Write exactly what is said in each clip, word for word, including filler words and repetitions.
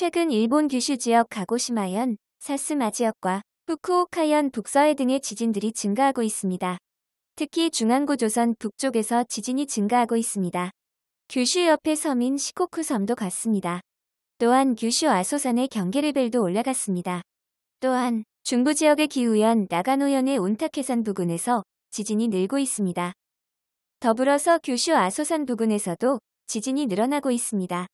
최근 일본 규슈 지역 가고시마현, 사스마 지역과 후쿠오카현 북서해 등의 지진들이 증가하고 있습니다. 특히 중앙고조선 북쪽에서 지진이 증가하고 있습니다. 규슈 옆의 섬인 시코쿠 섬도 같습니다. 또한 규슈 아소산의 경계 레벨도 올라갔습니다. 또한 중부 지역의 기후현 나가노현의 온타케산 부근에서 지진이 늘고 있습니다. 더불어서 규슈 아소산 부근에서도 지진이 늘어나고 있습니다.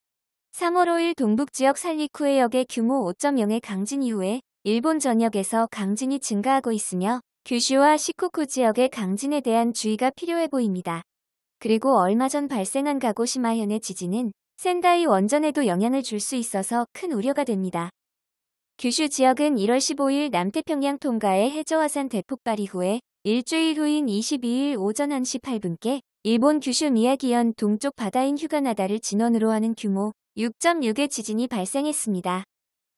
삼월 오일 동북지역 산리쿠에역의 규모 오 점 영의 강진 이후에 일본 전역에서 강진이 증가하고 있으며 규슈와 시코쿠 지역의 강진에 대한 주의가 필요해 보입니다. 그리고 얼마 전 발생한 가고시마현의 지진은 센다이 원전에도 영향을 줄 수 있어서 큰 우려가 됩니다. 규슈 지역은 일월 십오일 남태평양 통가의 해저화산 대폭발 이후에 일주일 후인 이십이일 오전 한 시 팔 분께 일본 규슈 미야기현 동쪽 바다인 휴가나다를 진원으로 하는 규모 육 점 육의 지진이 발생했습니다.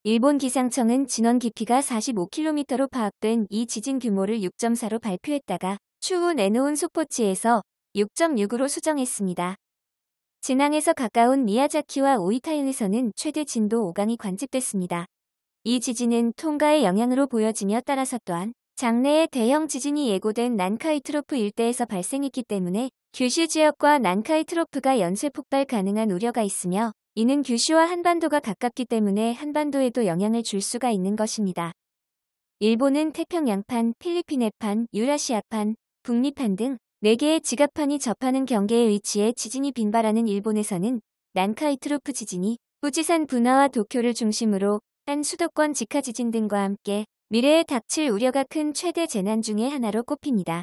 일본 기상청은 진원 깊이가 사십오 킬로미터로 파악된 이 지진 규모를 육 점 사로 발표했다가 추후 내놓은 속보치에서 육 점 육으로 수정했습니다. 진앙에서 가까운 미야자키와 오이타현에서는 최대 진도 오강이 관측됐습니다. 이 지진은 통가의 영향으로 보여지며 따라서 또한 장래의 대형 지진이 예고된 난카이트로프 일대에서 발생했기 때문에 규슈 지역과 난카이트로프가 연쇄 폭발 가능한 우려가 있으며 이는 규슈와 한반도가 가깝기 때문에 한반도에도 영향을 줄 수가 있는 것입니다. 일본은 태평양판, 필리핀해판, 유라시아판, 북리판 등 네 개의 지각판이 접하는 경계에 위치해 지진이 빈발하는 일본에서는 난카이트로프 지진이 후지산 분화와 도쿄를 중심으로 한 수도권 직하 지진 등과 함께 미래에 닥칠 우려가 큰 최대 재난 중의 하나로 꼽힙니다.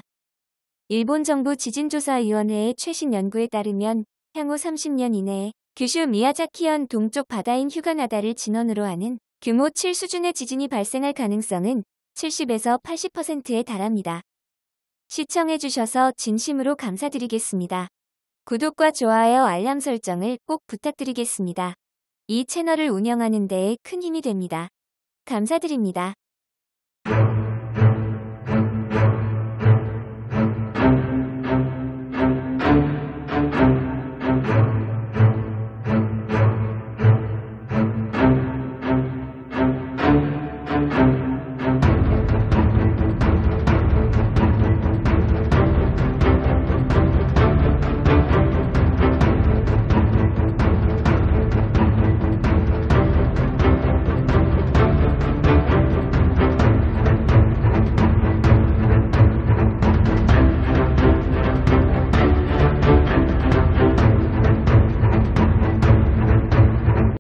일본 정부 지진조사위원회의 최신 연구에 따르면 향후 삼십 년 이내에 규슈 미야자키현 동쪽 바다인 휴가나다를 진원으로 하는 규모 칠 수준의 지진이 발생할 가능성은 칠십에서 팔십 퍼센트에 달합니다. 시청해주셔서 진심으로 감사드리겠습니다. 구독과 좋아요 알람 설정을 꼭 부탁드리겠습니다. 이 채널을 운영하는 데에 큰 힘이 됩니다. 감사드립니다.